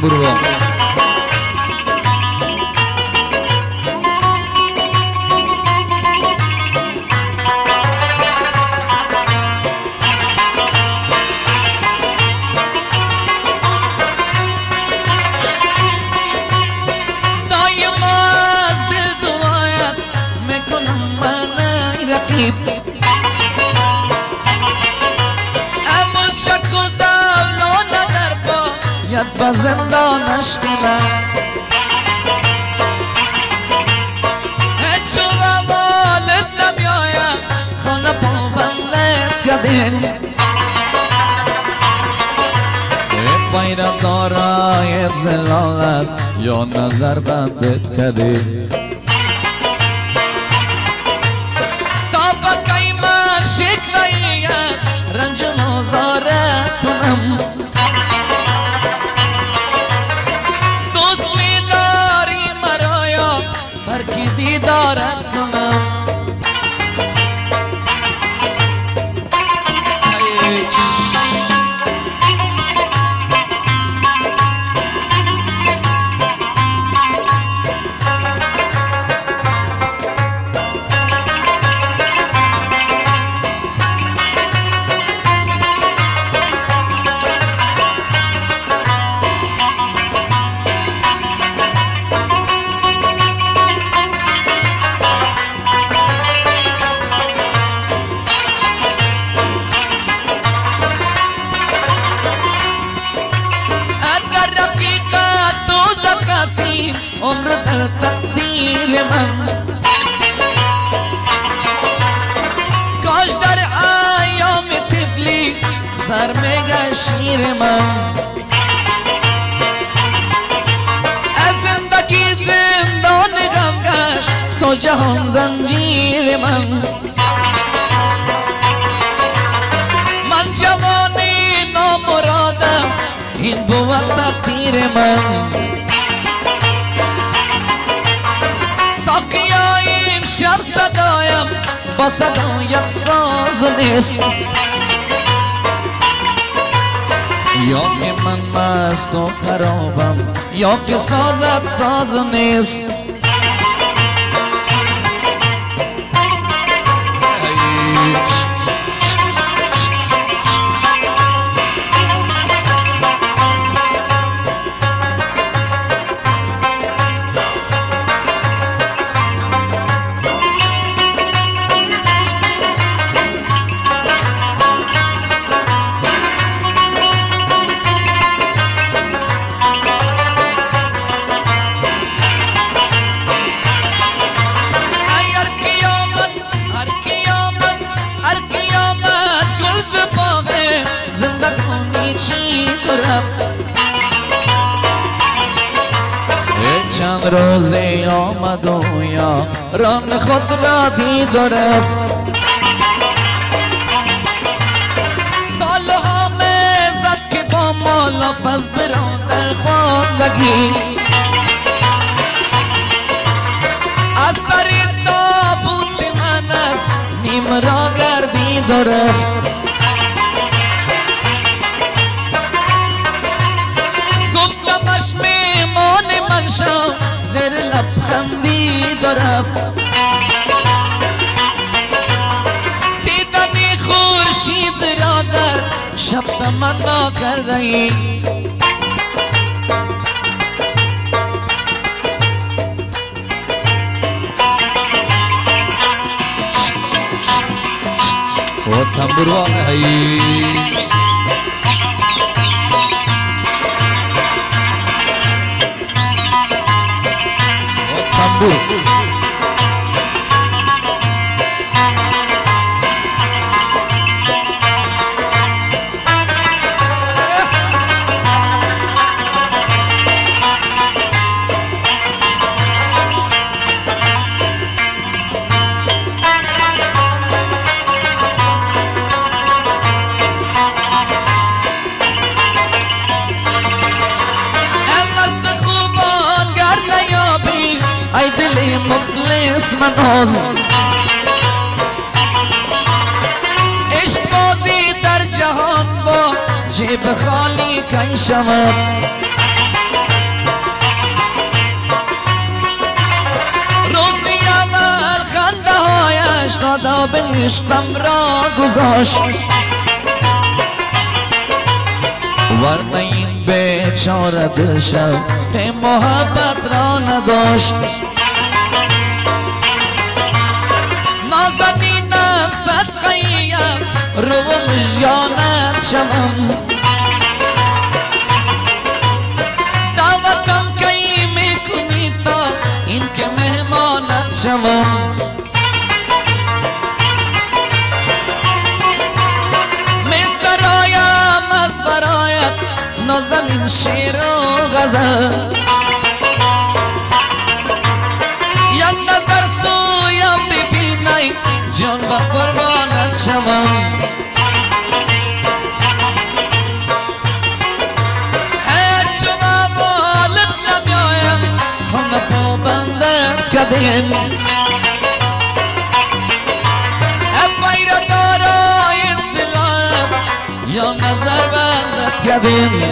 Purwo. امون شکو زولو ندر با یاد با زندانش کنم هچو روالت نمیایم خانه پا بندت گدیم پیران دارایت زلال است یا نظر بندت گدیم جهان زنجیر من جوانی نامرادم این بود تقدیر من ساقیایم شب صدایم با صدایت ساز نیست یا که من مست و خرابم یا که سازت ساز نیست روزی آمد و یا ران خود را دید و رفت سالها مزد که با مالاف از برادر خود بگی از سری تابوت من از نیم را گردید و رفت گفتمش میمان من شو زیر لبخندی درفت دیدنی خورشید را در شب تمنا کرده ای و تنبور واقعی عشق بازی در جهان با جیب خالی کی شود خدا به عشقم را گذاشت، ورنه این بیچاره دلشم که محبت را نداشت. نازنینم صدقیم رو مژگانت شمم، دعوتم کی میکنی تا این که مهمانت شمم. نازنین شعر و غزل، یک نظر سویم ببینی جان به قربانت شوم. هیچ جا بالت نمیایم خانه پابندت کدیم، پیره دارای زلال است یا نظر بندت کدیم.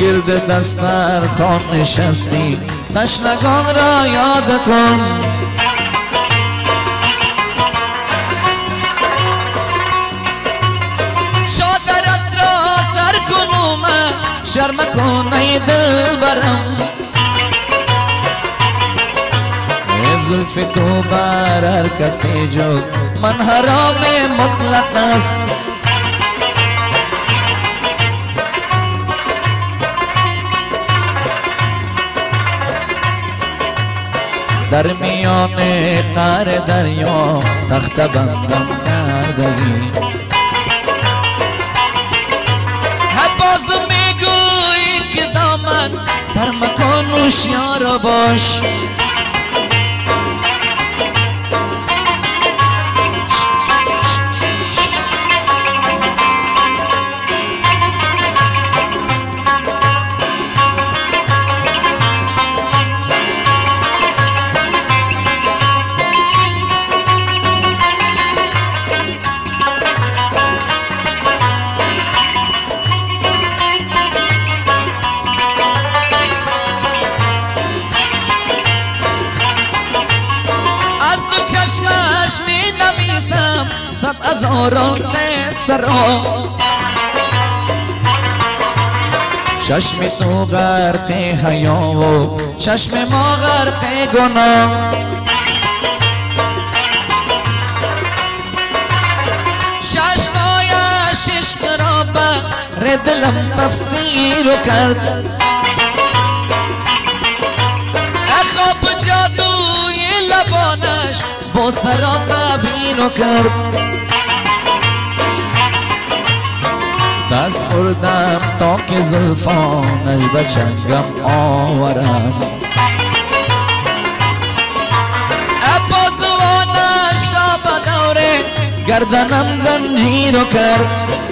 گرد دسترخوان نشستی تشنگان را یاد کن، شادرت را سر کنم شرم کن ای دلبرم. زلف تو بر هر کسی جز من حرام مطلق است، در میان قعر دریا تخت بندم کرده ای. باز میگویی که دامن در مکان هوشیار باش، صد هزاران بسترا چشم تو غرق حیا و چشم ما غرق گناه. چشمایش عشق را بر دلم تفسیر کرد، خواب جادوی لبانش با سرا تبین کرد. دست بردم تا که زلفانش به چنگم آورم، بازوانش را به دور گردنم زنجیر کرد.